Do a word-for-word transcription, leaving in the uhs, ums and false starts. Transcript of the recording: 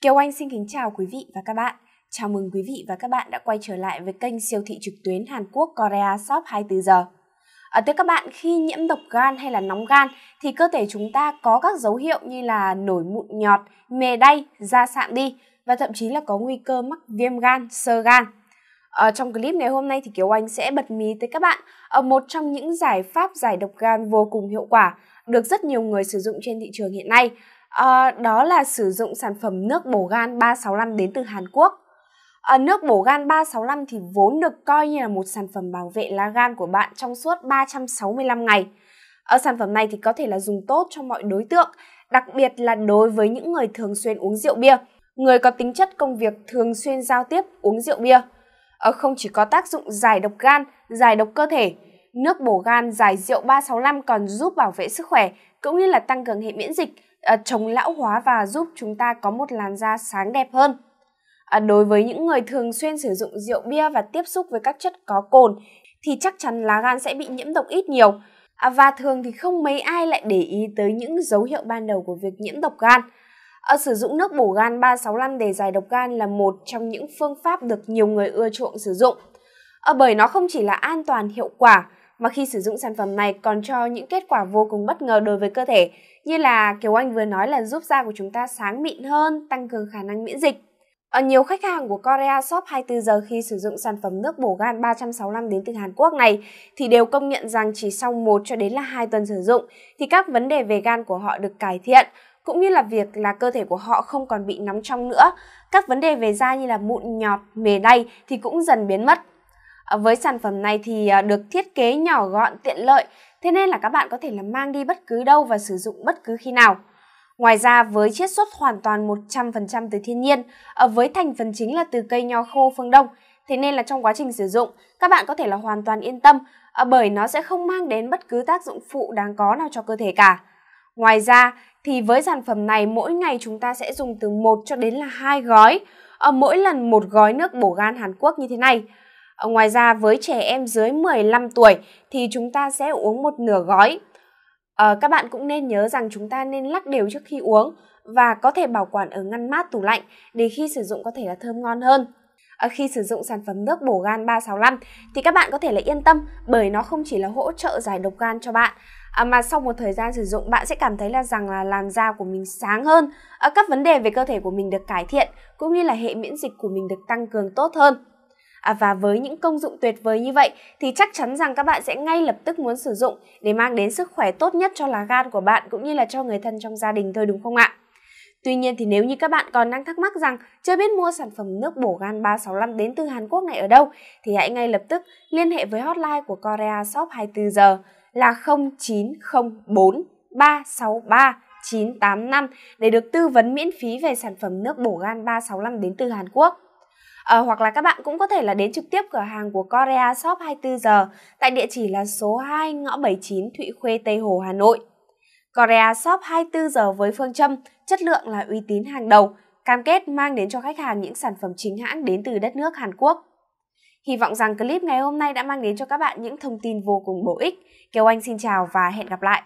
Kiều Anh xin kính chào quý vị và các bạn. Chào mừng quý vị và các bạn đã quay trở lại với kênh siêu thị trực tuyến Hàn Quốc Korea Shop hai mươi tư giờ. Ở Thưa các bạn, khi nhiễm độc gan hay là nóng gan thì cơ thể chúng ta có các dấu hiệu như là nổi mụn nhọt, mề đay, da sạm đi và thậm chí là có nguy cơ mắc viêm gan, xơ gan. Ở trong clip ngày hôm nay thì Kiều Anh sẽ bật mí tới các bạn ở một trong những giải pháp giải độc gan vô cùng hiệu quả được rất nhiều người sử dụng trên thị trường hiện nay. À, đó là sử dụng sản phẩm nước bổ gan ba sáu năm đến từ Hàn Quốc. à, Nước bổ gan ba sáu năm thì vốn được coi như là một sản phẩm bảo vệ lá gan của bạn trong suốt ba trăm sáu mươi lăm ngày. à, Sản phẩm này thì có thể là dùng tốt cho mọi đối tượng, đặc biệt là đối với những người thường xuyên uống rượu bia. Người có tính chất công việc thường xuyên giao tiếp uống rượu bia. à, Không chỉ có tác dụng giải độc gan, giải độc cơ thể, nước bổ gan giải rượu ba sáu năm còn giúp bảo vệ sức khỏe, cũng như là tăng cường hệ miễn dịch, À, chống lão hóa và giúp chúng ta có một làn da sáng đẹp hơn. à, Đối với những người thường xuyên sử dụng rượu bia và tiếp xúc với các chất có cồn thì chắc chắn lá gan sẽ bị nhiễm độc ít nhiều. à, Và thường thì không mấy ai lại để ý tới những dấu hiệu ban đầu của việc nhiễm độc gan. à, Sử dụng nước bổ gan ba sáu năm để giải độc gan là một trong những phương pháp được nhiều người ưa chuộng sử dụng, à, bởi nó không chỉ là an toàn hiệu quả mà khi sử dụng sản phẩm này còn cho những kết quả vô cùng bất ngờ đối với cơ thể, như là Kiều Anh vừa nói là giúp da của chúng ta sáng mịn hơn, tăng cường khả năng miễn dịch. Ở nhiều khách hàng của Korea Shop hai mươi tư giờ khi sử dụng sản phẩm nước bổ gan ba sáu năm đến từ Hàn Quốc này thì đều công nhận rằng chỉ sau một cho đến là hai tuần sử dụng thì các vấn đề về gan của họ được cải thiện, cũng như là việc là cơ thể của họ không còn bị nóng trong nữa. Các vấn đề về da như là mụn nhọt, mề đay thì cũng dần biến mất. Với sản phẩm này thì được thiết kế nhỏ gọn tiện lợi, thế nên là các bạn có thể là mang đi bất cứ đâu và sử dụng bất cứ khi nào. Ngoài ra với chiết xuất hoàn toàn một trăm phần trăm từ thiên nhiên, với thành phần chính là từ cây nho khô phương Đông, thế nên là trong quá trình sử dụng các bạn có thể là hoàn toàn yên tâm bởi nó sẽ không mang đến bất cứ tác dụng phụ đáng có nào cho cơ thể cả. Ngoài ra thì với sản phẩm này mỗi ngày chúng ta sẽ dùng từ một cho đến là hai gói, mỗi lần một gói nước bổ gan Hàn Quốc như thế này. Ngoài ra với trẻ em dưới mười lăm tuổi thì chúng ta sẽ uống một nửa gói. à, Các bạn cũng nên nhớ rằng chúng ta nên lắc đều trước khi uống và có thể bảo quản ở ngăn mát tủ lạnh để khi sử dụng có thể là thơm ngon hơn. à, Khi sử dụng sản phẩm nước bổ gan ba sáu năm thì các bạn có thể là yên tâm bởi nó không chỉ là hỗ trợ giải độc gan cho bạn, à, mà sau một thời gian sử dụng bạn sẽ cảm thấy là rằng là làn da của mình sáng hơn, à, các vấn đề về cơ thể của mình được cải thiện, cũng như là hệ miễn dịch của mình được tăng cường tốt hơn. À, và với những công dụng tuyệt vời như vậy thì chắc chắn rằng các bạn sẽ ngay lập tức muốn sử dụng để mang đến sức khỏe tốt nhất cho lá gan của bạn, cũng như là cho người thân trong gia đình thôi, đúng không ạ? Tuy nhiên thì nếu như các bạn còn đang thắc mắc rằng chưa biết mua sản phẩm nước bổ gan ba sáu năm đến từ Hàn Quốc này ở đâu thì hãy ngay lập tức liên hệ với hotline của Korea Shop hai mươi tư giờ là không chín không bốn ba sáu ba chín tám năm để được tư vấn miễn phí về sản phẩm nước bổ gan ba sáu năm đến từ Hàn Quốc. À, hoặc là các bạn cũng có thể là đến trực tiếp cửa hàng của Korea Shop hai mươi tư giờ tại địa chỉ là số hai ngõ bảy mươi chín Thụy Khuê, Tây Hồ, Hà Nội. Korea Shop hai mươi tư giờ với phương châm chất lượng là uy tín hàng đầu, cam kết mang đến cho khách hàng những sản phẩm chính hãng đến từ đất nước Hàn Quốc. Hy vọng rằng clip ngày hôm nay đã mang đến cho các bạn những thông tin vô cùng bổ ích. Kiều Anh xin chào và hẹn gặp lại!